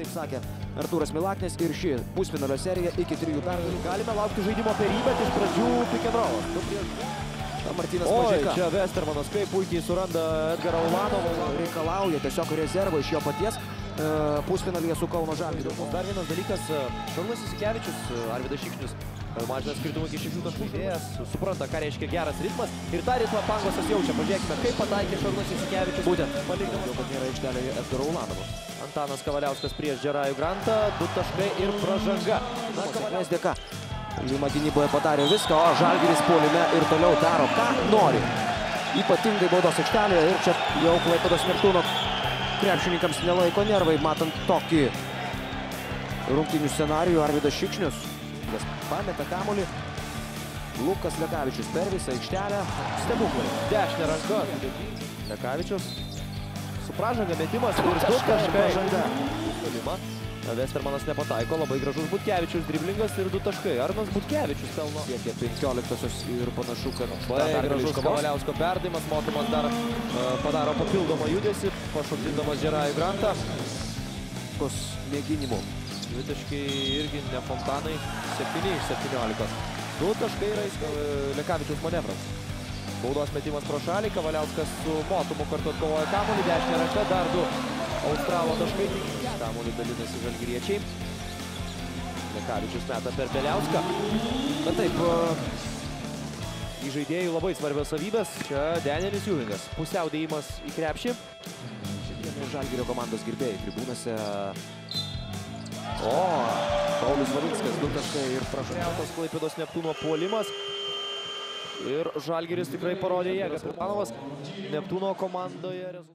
taip sakė Artūras Milaknis, ir ši pusfinalio serija iki 3 pergalių. Galime laukti žaidimo perybę iš pradžių pick and roll. Oi, čia Vestermanas kaip puikiai suranda Edgarą Ulanovą. Reikalauja tiesiog rezervo iš jo paties pusfinalyje su Kauno Žalgiriu. Dar vienas dalykas, Šarnus Įsikevičius, Arvydas Šikšnius, mažina skirtumą iki 6 taškų. Supranta, ką reiškia geras ritmas, ir tą ritmą Pangosas jaučia. Pažiūrėkime, kaip pataikė Šarnus Įsikevičius. Būtent, palikdamas, kad nėra aikštelėje Edgaro Ulanovo. Antanas Kavaliauskas prieš Džeraių Grantą, 2 taškai ir pražanga. Na, Kavaliaus dėka. Žyma gynyboje padarė viską, o Žalgiris puolime ir toliau daro, ką nori. Ypatingai baudos aikštelėje, ir čia jau Klaipėdos Neptūno krepšininkams nelaiko nervai, matant tokį rungtynių scenarijų. Arvydas Šikšnius pameta kamuolį. Lukas Lekavičius per visą aikštelę. Stebuklai. Dešinė ranka. Lekavičius. Su pražanga metimas ir 2 taškai. Vestermanas nepataiko, labai gražus Butkevičius, driblingas ir 2 taškai. Arnas Butkevičius pelno siekia 15-osios ir panašu, kad dar gražus Kavaliausko perdavimas, mokamas dar padaro papildomą judesį, pašokdydamas Džeraių Grantą. Kos mėginimų. 2 taškai irgi ne fontanai, 7 iš 17. 2 taškai yra Lekavičius manevras. Baudos metimas pro šalį, Kavaliauskas su Motumu kartu atkovoja kamuolį, dešinė ranka, dar 2 Australo taškai. Kamuolį dalinasi žalgiriečiai. Lekavičius meta per Beliauską. Bet taip, į žaidėjų labai svarbios savybės. Čia Denelis Jūvinės. Pusiau dėjimas į krepšį. Šiandien Žalgirio komandos gerbėjai tribūnose. O, Paulius Varinskas, 2 taškai ir pražangautas Klaipėdos Neptūno puolimas. Ir Žalgiris tikrai parodė jėgas. Neptūno komandoje